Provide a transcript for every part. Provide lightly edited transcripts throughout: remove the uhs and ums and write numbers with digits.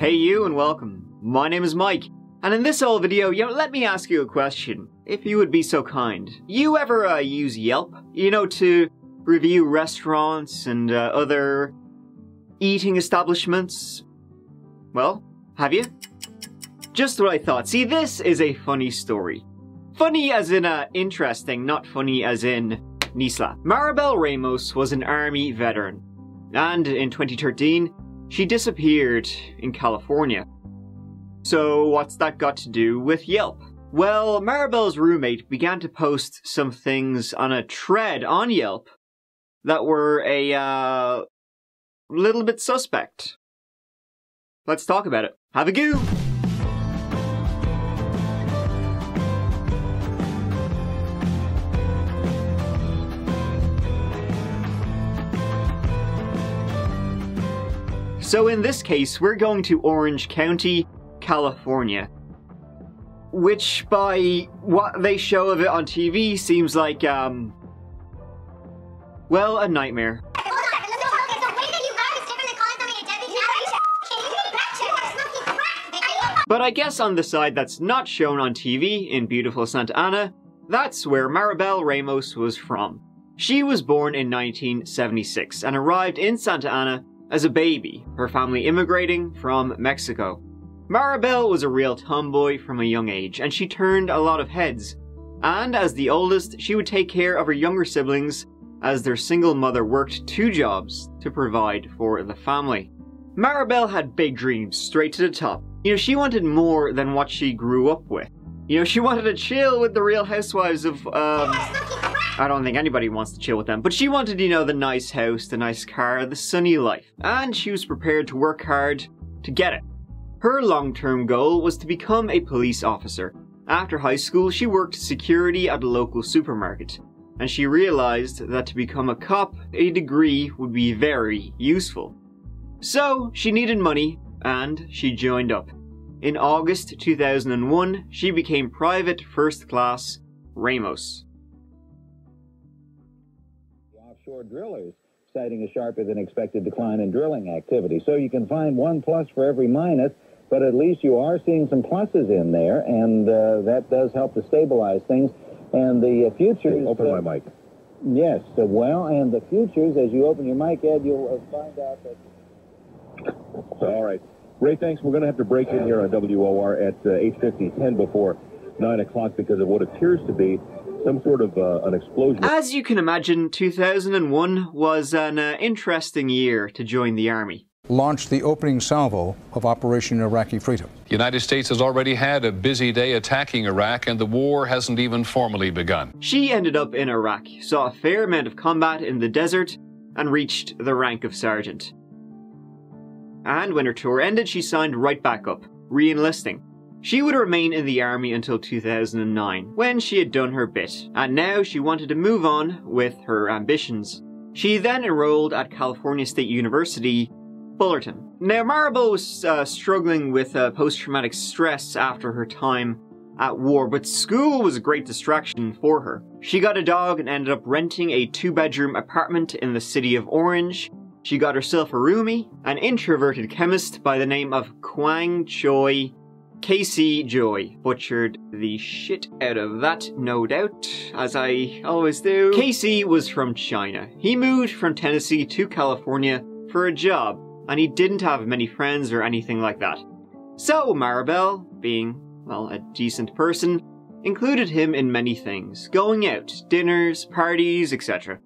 Hey you and welcome. My name is Mike, and in this whole video, let me ask you a question, if you would be so kind. You ever use Yelp? You know, to review restaurants and other eating establishments? Well, have you? Just what I thought. See, this is a funny story. Funny as in interesting, not funny as in Nisla. Maribel Ramos was an army veteran, and in 2013, she disappeared in California. So what's that got to do with Yelp? Well, Maribel's roommate began to post some things on a thread on Yelp that were a little bit suspect. Let's talk about it. Have a go! So in this case, we're going to Orange County, California, which by what they show of it on TV seems like, well, a nightmare. But I guess on the side that's not shown on TV in beautiful Santa Ana, that's where Maribel Ramos was from. She was born in 1976 and arrived in Santa Ana as a baby, her family immigrating from Mexico. Maribel was a real tomboy from a young age, and she turned a lot of heads. And as the oldest, she would take care of her younger siblings as their single mother worked two jobs to provide for the family. Maribel had big dreams, straight to the top. You know, she wanted more than what she grew up with. You know, she wanted to chill with the Real Housewives of, I don't think anybody wants to chill with them, but she wanted, you know, the nice house, the nice car, the sunny life, and she was prepared to work hard to get it. Her long-term goal was to become a police officer. After high school, she worked security at a local supermarket, and she realized that to become a cop, a degree would be very useful. So she needed money, and she joined up. In August 2001, she became Private First Class Ramos. Offshore drillers citing a sharper than expected decline in drilling activity. So you can find one plus for every minus, but at least you are seeing some pluses in there, and that does help to stabilize things. And the futures... Hey, open my mic. Yes, well, and the futures, as you open your mic, Ed, you'll find out that... All right. Ray, thanks. We're going to have to break in here on WOR at 8:50, 10 before 9 o'clock because of what appears to be some sort of an explosion. As you can imagine, 2001 was an interesting year to join the Army. Launched the opening salvo of Operation Iraqi Freedom. The United States has already had a busy day attacking Iraq, and the war hasn't even formally begun. She ended up in Iraq, saw a fair amount of combat in the desert, and reached the rank of sergeant. And when her tour ended, she signed right back up, re-enlisting. She would remain in the Army until 2009, when she had done her bit, and now she wanted to move on with her ambitions. She then enrolled at California State University, Fullerton. Now, Maribel was struggling with post-traumatic stress after her time at war, but school was a great distraction for her. She got a dog and ended up renting a two-bedroom apartment in the city of Orange. She got herself a roomie, an introverted chemist by the name of Kwang Choi. KC Joy. Butchered the shit out of that, no doubt, as I always do. KC was from China. He moved from Tennessee to California for a job, and he didn't have many friends or anything like that. So Maribel, being, well, a decent person, included him in many things. Going out, dinners, parties, etc.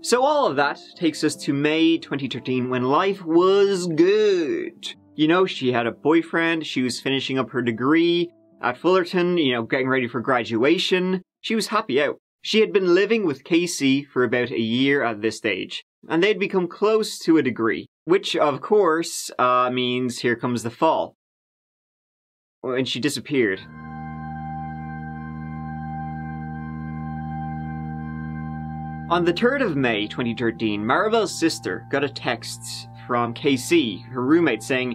So all of that takes us to May 2013, when life was good. You know, she had a boyfriend, she was finishing up her degree at Fullerton, you know, getting ready for graduation. She was happy out. She had been living with KC for about a year at this stage, and they'd become close to a degree, which of course means here comes the fall. And she disappeared. On the 3rd of May 2013, Maribel's sister got a text from KC, her roommate, saying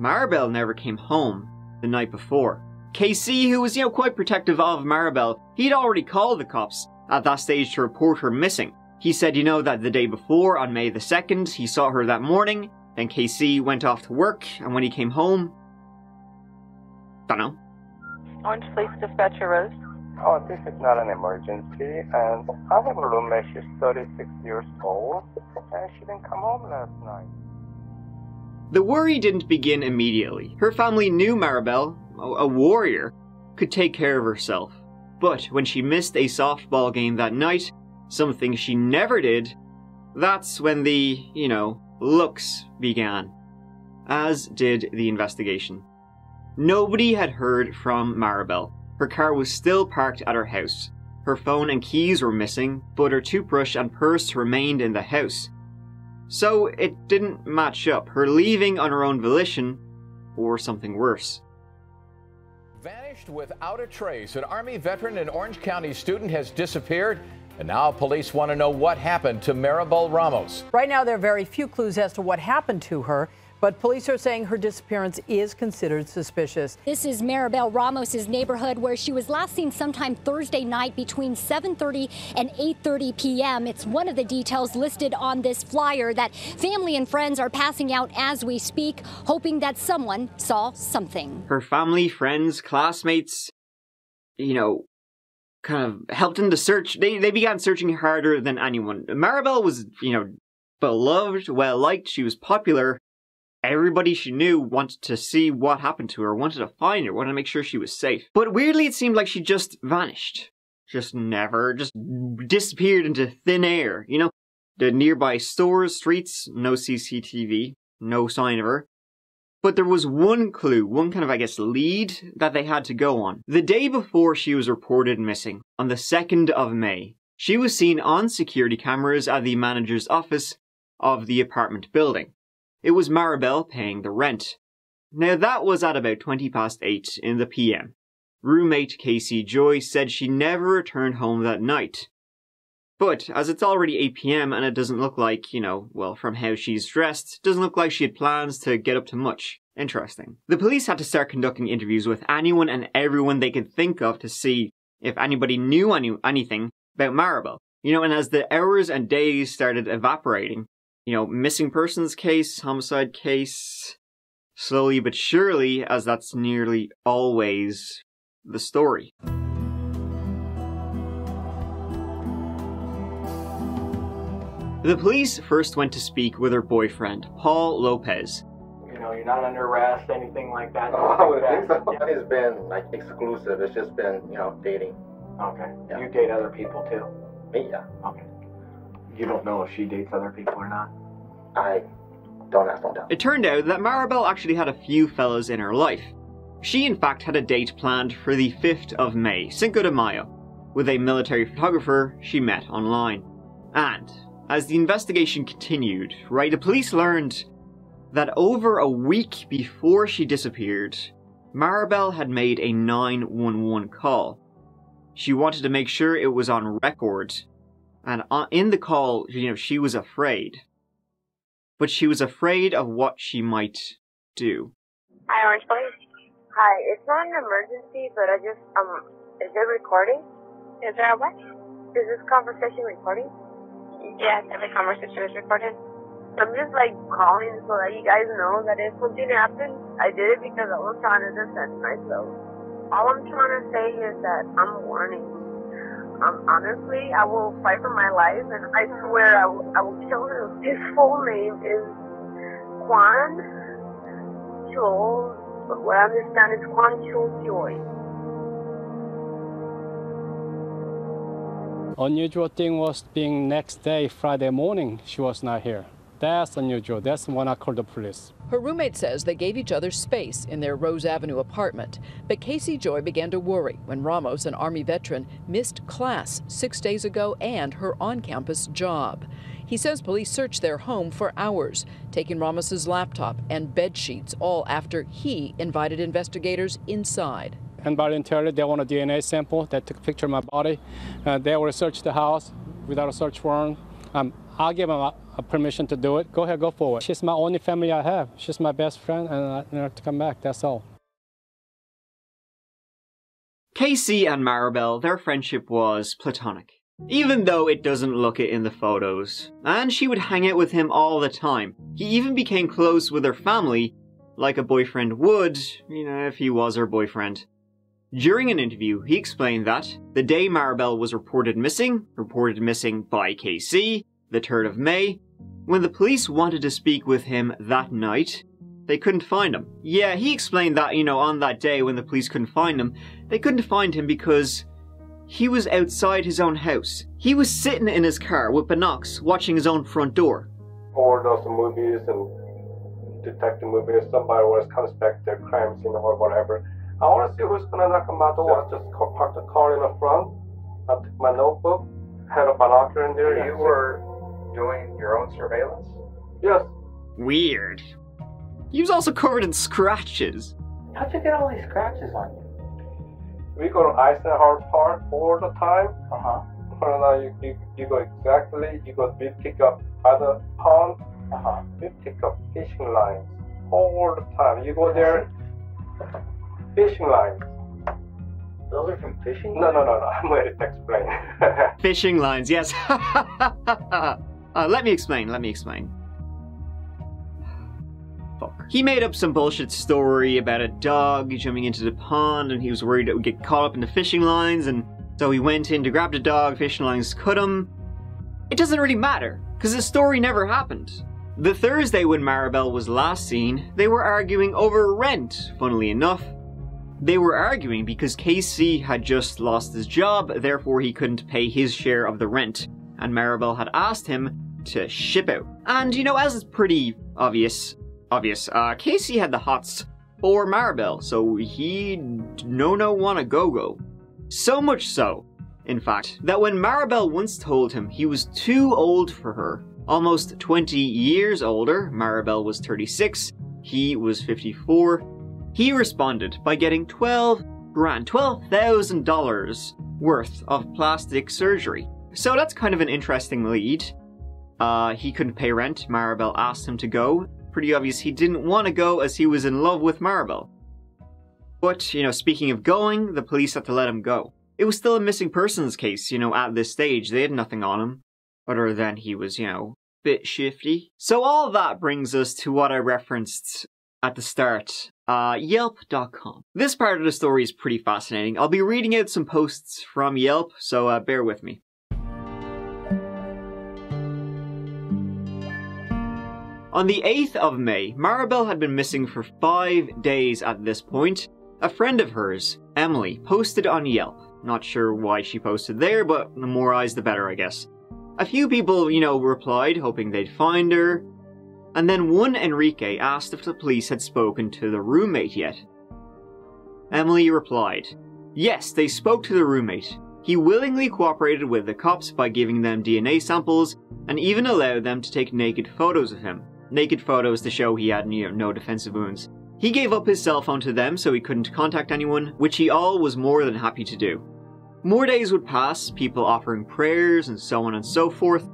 Maribel never came home the night before. KC, who was, you know, quite protective of Maribel, he'd already called the cops at that stage to report her missing. He said, you know, that the day before, on May the 2nd, he saw her that morning, Then KC went off to work, and when he came home, dunno. Orange Place Dispatcher Rose. Oh, this is not an emergency, and I have a roommate, she's 36 years old, and she didn't come home last night. The worry didn't begin immediately. Her family knew Maribel, a warrior, could take care of herself. But when she missed a softball game that night, something she never did, that's when the, looks began. As did the investigation. Nobody had heard from Maribel. Her car was still parked at her house. Her phone and keys were missing, but her toothbrush and purse remained in the house. So it didn't match up, her leaving on her own volition, or something worse. Vanished without a trace, an Army veteran and Orange County student has disappeared. And now police want to know what happened to Maribel Ramos. Right now, there are very few clues as to what happened to her, but police are saying her disappearance is considered suspicious. This is Maribel Ramos' neighborhood where she was last seen sometime Thursday night between 7:30 and 8:30 p.m. It's one of the details listed on this flyer that family and friends are passing out as we speak, hoping that someone saw something. Her family, friends, classmates, kind of helped in the search. They began searching harder than anyone. Maribel was, beloved, well-liked. She was popular. Everybody she knew wanted to see what happened to her, wanted to find her, wanted to make sure she was safe. But weirdly, it seemed like she just vanished. Just disappeared into thin air, The nearby stores, streets, no CCTV, no sign of her. But there was one clue, one kind of, lead that they had to go on. The day before she was reported missing, on the 2nd of May, she was seen on security cameras at the manager's office of the apartment building. It was Maribel paying the rent. Now that was at about 8:20 in the PM. Roommate KC Joy said she never returned home that night. But as it's already 8 p.m. and it doesn't look like, well, from how she's dressed, doesn't look like she had plans to get up to much. Interesting. The police had to start conducting interviews with anyone and everyone they could think of to see if anybody knew anything about Maribel. And as the hours and days started evaporating, missing persons case, homicide case, slowly but surely, as that's nearly always the story. The police first went to speak with her boyfriend, Paul Lopez. You're not under arrest, anything like that? Oh, I would think so. Yeah. It's been, exclusive. It's just been, dating. Okay. Yeah. You date other people, too? Me, yeah. Okay. You don't know if she dates other people or not? I don't have to know. It turned out that Maribel actually had a few fellas in her life. She, in fact, had a date planned for the 5th of May, Cinco de Mayo, with a military photographer she met online. And as the investigation continued, the police learned that over a week before she disappeared, Maribel had made a 911 call. She wanted to make sure it was on record, and in the call, she was afraid. But she was afraid of what she might do. Hi, Orange Place. Hi, it's not an emergency, but I just, is it recording? Is there a what? Is this conversation recording? Yes, every conversation is recorded. I'm just calling so that you guys know that if something happened, I did it because I was trying to defend myself. All I'm trying to say is that I'm warning. Honestly, I will fight for my life, and I swear I will kill him. His full name is Kwang Choi, but what I understand is Kwang Choi. Unusual thing was being next day, Friday morning, she was not here. That's unusual. That's when I called the police. Her roommate says they gave each other space in their Rose Avenue apartment. But KC Joy began to worry when Ramos, an Army veteran, missed class 6 days ago and her on-campus job. He says police searched their home for hours, taking Ramos's laptop and bed sheets, all after he invited investigators inside. And voluntarily, they want a DNA sample. They took a picture of my body. They will search the house without a search warrant. I'll give them a permission to do it. Go ahead, go forward. She's my only family I have. She's my best friend, and I need her to come back. That's all. KC and Maribel, their friendship was platonic. even though it doesn't look it in the photos. And she would hang out with him all the time. He even became close with her family, like a boyfriend would, you know, if he was her boyfriend. During an interview, he explained that the day Maribel was reported missing by KC, the 3rd of May, when the police wanted to speak with him that night, they couldn't find him. Yeah, he explained that, you know, on that day when the police couldn't find him, they couldn't find him because he was outside his own house. He was sitting in his car with binocs watching his own front door. Or those movies and detective movies, somebody always comes back to their crime scene or whatever. I want to see who's going to knock on my door. I just parked the car in the front. I took my notebook, had a binocular in there. You were doing your own surveillance? Yes. Weird. He was also covered in scratches. How'd you get all these scratches on you? We go to Eisenhower Park all the time. You go exactly, we pick up other ponds, we pick up fishing lines all the time. You go there, fishing lines. Those are from fishing lines? No, I'm going to explain. Fishing lines, yes. Let me explain. Fuck. He made up some bullshit story about a dog jumping into the pond and he was worried it would get caught up in the fishing lines, and so he went in to grab the dog, fishing lines cut him. It doesn't really matter, because the story never happened. The Thursday when Maribel was last seen, they were arguing over rent, funnily enough. They were arguing because KC had just lost his job, therefore he couldn't pay his share of the rent, and Maribel had asked him to ship out. And you know, as is pretty obvious, KC had the hots for Maribel, so he wanna go-go. So much so, in fact, that when Maribel once told him he was too old for her, almost 20 years older, Maribel was 36, he was 54, he responded by getting $12,000 worth of plastic surgery. So that's kind of an interesting lead. He couldn't pay rent, Maribel asked him to go. Pretty obvious he didn't want to go as he was in love with Maribel. But, you know, speaking of going, the police had to let him go. It was still a missing persons case, you know, at this stage. They had nothing on him, other than he was, you know, a bit shifty. So all that brings us to what I referenced at the start, Yelp.com. This part of the story is pretty fascinating. I'll be reading out some posts from Yelp, so bear with me. On the 8th of May, Maribel had been missing for 5 days at this point. A friend of hers, Emily, posted on Yelp. Not sure why she posted there, but the more eyes the better, I guess. A few people, you know, replied, hoping they'd find her. And then one Enrique asked if the police had spoken to the roommate yet. Emily replied, yes, they spoke to the roommate. He willingly cooperated with the cops by giving them DNA samples and even allowed them to take naked photos of him. Naked photos to show he had, you know, no defensive wounds. He gave up his cell phone to them so he couldn't contact anyone, which he was more than happy to do. More days would pass, people offering prayers and so on and so forth.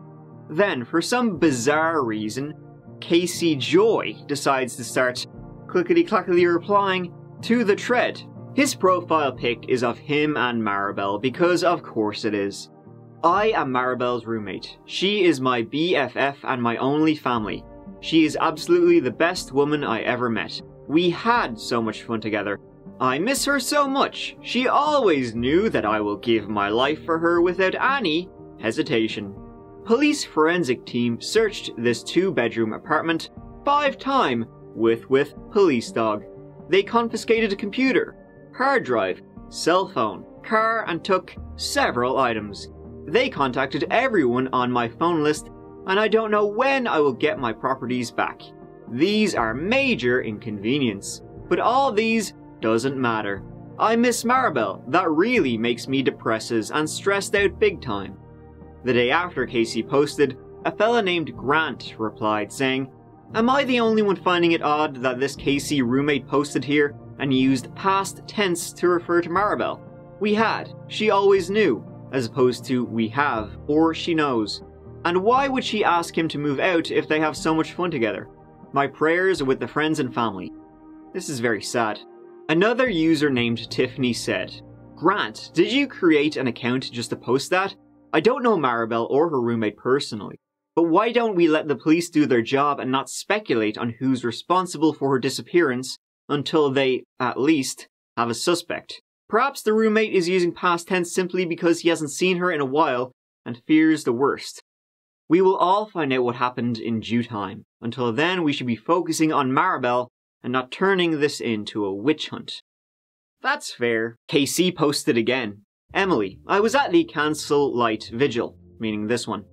Then, for some bizarre reason, KC Joy decides to start clickety-clackety replying to the thread. His profile pic is of him and Maribel because of course it is. I am Maribel's roommate. She is my BFF and my only family. She is absolutely the best woman I ever met. We had so much fun together. I miss her so much. She always knew that I will give my life for her without any hesitation. Police forensic team searched this 2-bedroom apartment 5 times with police dog. They confiscated a computer, hard drive, cell phone, car, and took several items. They contacted everyone on my phone list, and I don't know when I will get my properties back. These are major inconvenience, but all these doesn't matter. I miss Maribel, that really makes me depressed and stressed out big time. The day after KC posted, a fella named Grant replied saying, am I the only one finding it odd that this KC roommate posted here and used past tense to refer to Maribel? We had, she always knew, as opposed to we have, or she knows. And why would she ask him to move out if they have so much fun together? My prayers are with the friends and family. This is very sad. Another user named Tiffany said, Grant, did you create an account just to post that? I don't know Maribel or her roommate personally, but why don't we let the police do their job and not speculate on who's responsible for her disappearance until they, at least, have a suspect? Perhaps the roommate is using past tense simply because he hasn't seen her in a while and fears the worst. We will all find out what happened in due time. Until then, we should be focusing on Maribel and not turning this into a witch hunt. That's fair. KC posted again. Emily, I was at the Cancel Light Vigil, meaning this one.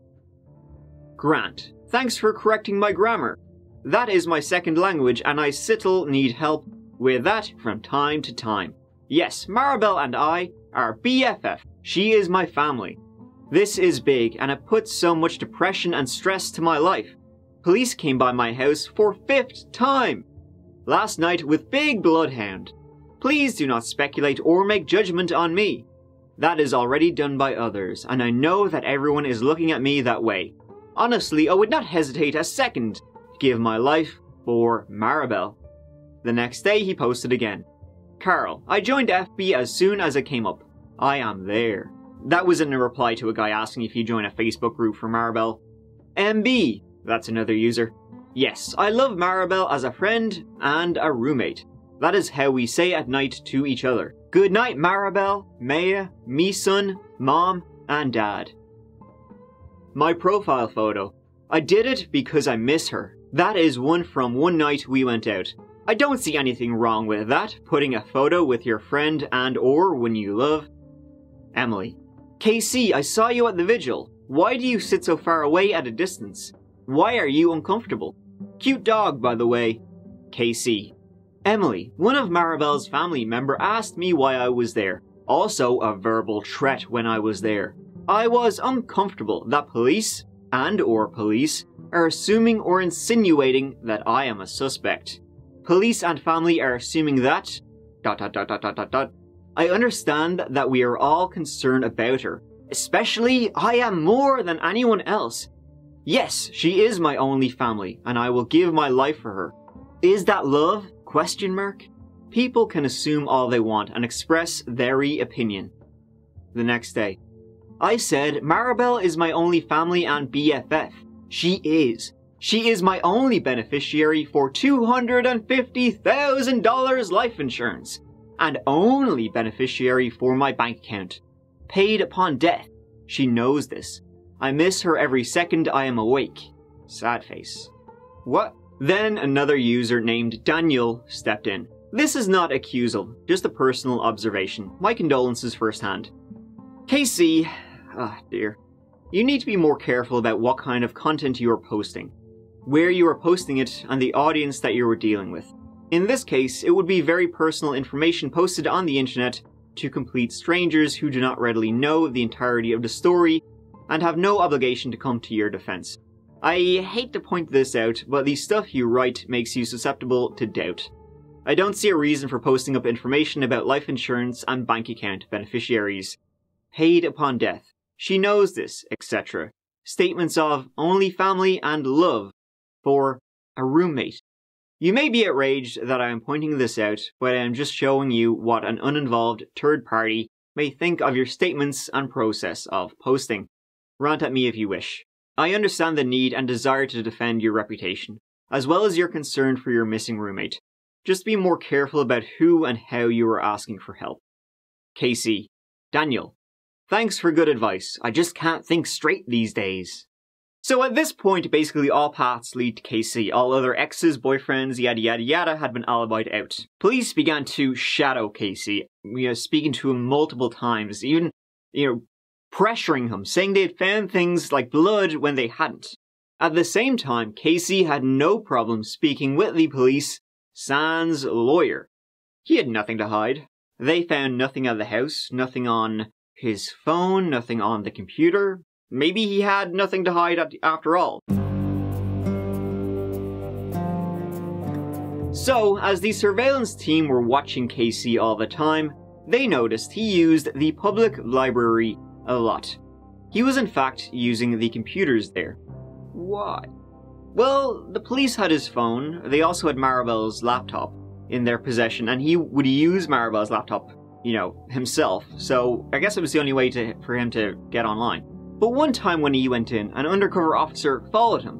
Grant, thanks for correcting my grammar. That is my second language and I still need help with that from time to time. Yes, Maribel and I are BFF. She is my family. This is big and it puts so much depression and stress to my life. Police came by my house for 5th time last night with big bloodhound. Please do not speculate or make judgment on me. That is already done by others and I know that everyone is looking at me that way. Honestly, I would not hesitate a second to give my life for Maribel. The next day he posted again. Carl, I joined FB as soon as it came up. I am there. That was in a reply to a guy asking if you join a Facebook group for Maribel. MB, that's another user. Yes, I love Maribel as a friend and a roommate. That is how we say at night to each other. Good night, Maribel, Maya, me son, mom, and dad. My profile photo. I did it because I miss her. That is one from one night we went out. I don't see anything wrong with that, putting a photo with your friend and or when you love. Emily. KC, I saw you at the vigil. Why do you sit so far away at a distance? Why are you uncomfortable? Cute dog, by the way. KC. Emily, one of Maribel's family member asked me why I was there. Also a verbal threat when I was there. I was uncomfortable that police and or police are assuming or insinuating that I am a suspect. Police and family are assuming that ... I understand that we are all concerned about her. Especially, I am more than anyone else. Yes, she is my only family and I will give my life for her. Is that love? ? People can assume all they want and express their opinion. The next day. I said, Maribel is my only family and BFF. She is. She is my only beneficiary for $250,000 life insurance. And only beneficiary for my bank account. Paid upon death. She knows this. I miss her every second I am awake. Sad face. What? Then another user named Daniel stepped in. This is not accusal, just a personal observation. My condolences firsthand. KC, dear. You need to be more careful about what kind of content you are posting, where you are posting it, and the audience that you are dealing with. In this case, it would be very personal information posted on the internet to complete strangers who do not readily know the entirety of the story and have no obligation to come to your defense. I hate to point this out, but the stuff you write makes you susceptible to doubt. I don't see a reason for posting up information about life insurance and bank account beneficiaries. Paid upon death. She knows this, etc. Statements of only family and love for a roommate. You may be outraged that I am pointing this out, but I am just showing you what an uninvolved third party may think of your statements and process of posting. Rant at me if you wish. I understand the need and desire to defend your reputation, as well as your concern for your missing roommate. Just be more careful about who and how you are asking for help. KC. Daniel. Thanks for good advice. I just can't think straight these days. So at this point, basically all paths lead to KC. All other exes, boyfriends, yada yada yada had been alibied out. Police began to shadow KC, speaking to him multiple times, even, pressuring him, saying they had found things like blood when they hadn't. At the same time, KC had no problem speaking with the police, sans lawyer. He had nothing to hide. They found nothing at the house, nothing on his phone, nothing on the computer. Maybe he had nothing to hide after all. So, as the surveillance team were watching KC all the time, they noticed he used the public library a lot. He was in fact using the computers there. Why? Well, the police had his phone, they also had Maribel's laptop in their possession, and he would use Maribel's laptop, himself, so I guess it was the only way for him to get online. But one time when he went in, an undercover officer followed him.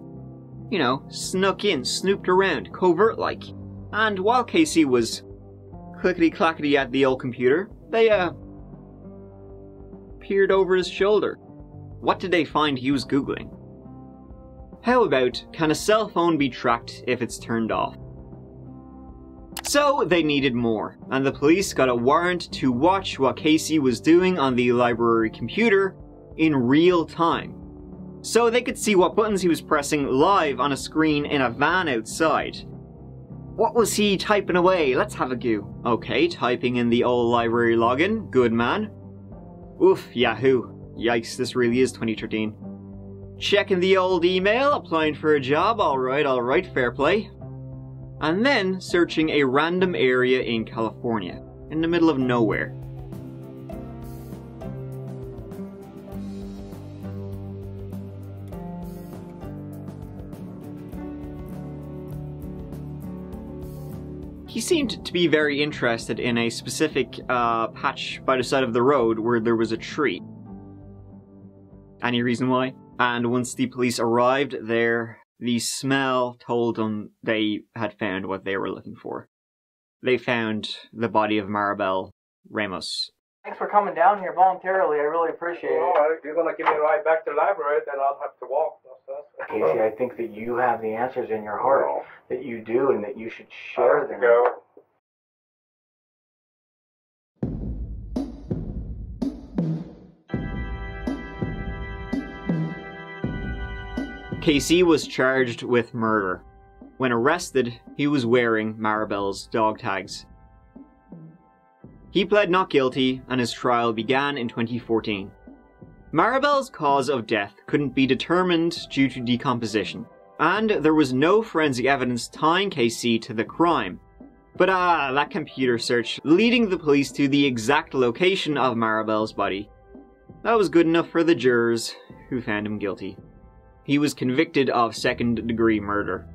You know, snuck in, snooped around, covert-like. And while KC was clickety-clackety at the old computer, they, peered over his shoulder. What did they find he was Googling? How about, can a cell phone be tracked if it's turned off? So they needed more, and the police got a warrant to watch what KC was doing on the library computer in real time. So they could see what buttons he was pressing live on a screen in a van outside. What was he typing away? Let's have a go. Okay, typing in the old library login. Good man. Oof, Yahoo. Yikes, this really is 2013. Checking the old email, applying for a job. Alright, fair play. And then searching a random area in California, in the middle of nowhere. He seemed to be very interested in a specific patch by the side of the road where there was a tree. Any reason why? And once the police arrived there, the smell told them they had found what they were looking for. They found the body of Maribel Ramos. Thanks for coming down here voluntarily, I really appreciate it. Well, if you're going to give me a ride back to the library, then I'll have to walk. Casey, I think that you have the answers in your heart, that you do, and that you should share them. KC was charged with murder. When arrested, he was wearing Maribel's dog tags. He pled not guilty, and his trial began in 2014. Maribel's cause of death couldn't be determined due to decomposition, and there was no forensic evidence tying KC to the crime. But that computer search, leading the police to the exact location of Maribel's body, that was good enough for the jurors, who found him guilty. He was convicted of second-degree murder.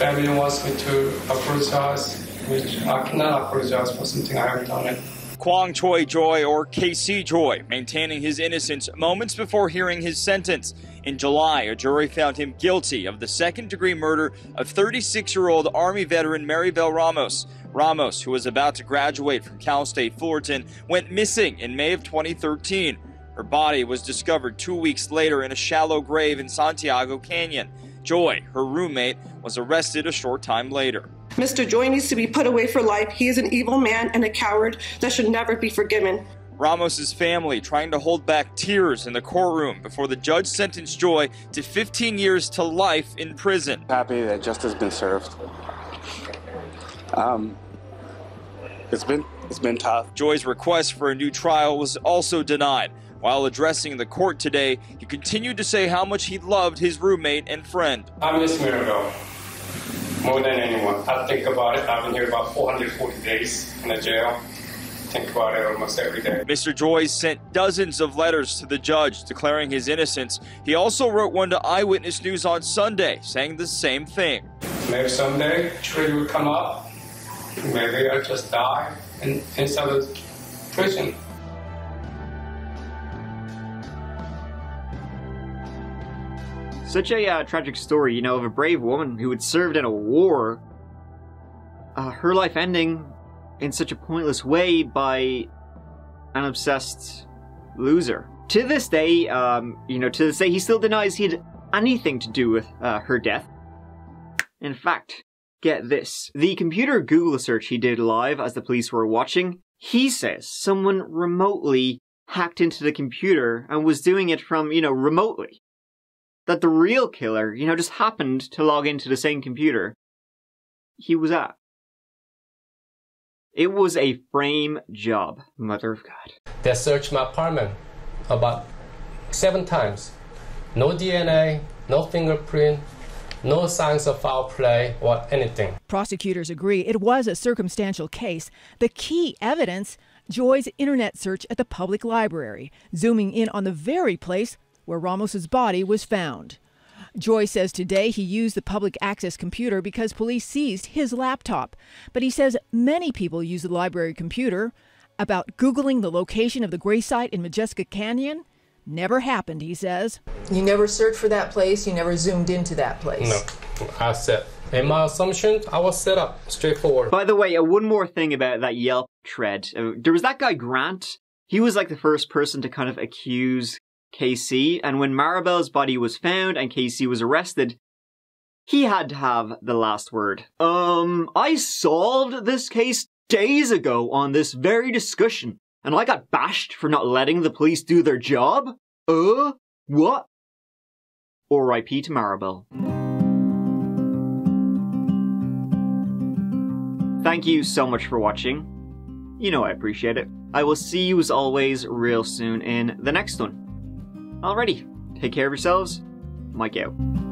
Everyone wants me to apologize, which I cannot apologize for something I haven't done. Kwang Choi Joy, or KC Joy, maintaining his innocence moments before hearing his sentence. In July, a jury found him guilty of the second-degree murder of 36-year-old Army veteran Maribel Ramos. Ramos, who was about to graduate from Cal State Fullerton, went missing in May of 2013. Her body was discovered 2 weeks later in a shallow grave in Santiago Canyon. Joy, her roommate, was arrested a short time later. Mr. Joy needs to be put away for life. He is an evil man and a coward that should never be forgiven. Ramos's family trying to hold back tears in the courtroom before the judge sentenced Joy to 15 years to life in prison. Happy that justice has been served. It's been tough. Joy's request for a new trial was also denied. While addressing the court today, he continued to say how much he loved his roommate and friend. I miss Maribel more than anyone. I think about it. I've been here about 440 days in the jail. Think about it almost every day. Mr. Joy sent dozens of letters to the judge declaring his innocence. He also wrote one to Eyewitness News on Sunday saying the same thing. Maybe someday a tree will come up. Maybe I'll just die inside the prison. Such a tragic story, you know, of a brave woman who had served in a war, her life ending in such a pointless way by an obsessed loser. To this day, he still denies he had anything to do with her death. In fact, get this. The computer Google search he did live as the police were watching, he says someone remotely hacked into the computer and was doing it from, you know, remotely. That the real killer, you know, just happened to log into the same computer he was at. It was a frame job, mother of God. They searched my apartment about 7 times. No DNA, no fingerprint, no signs of foul play or anything. Prosecutors agree it was a circumstantial case. The key evidence, Joy's internet search at the public library, zooming in on the very place where Ramos's body was found. Joy says today he used the public access computer because police seized his laptop. But he says many people use the library computer. About Googling the location of the grave site in Majeska Canyon, never happened, he says. You never searched for that place, you never zoomed into that place. No, I set. In my assumption, I was set up, straightforward. By the way, one more thing about that Yelp thread. There was that guy Grant. He was like the first person to kind of accuse KC, and when Maribel's body was found and KC was arrested, he had to have the last word. I solved this case days ago on this very discussion, and I got bashed for not letting the police do their job? What? R.I.P. to Maribel. Thank you so much for watching. You know I appreciate it. I will see you as always real soon in the next one. Alrighty, take care of yourselves. Mike out.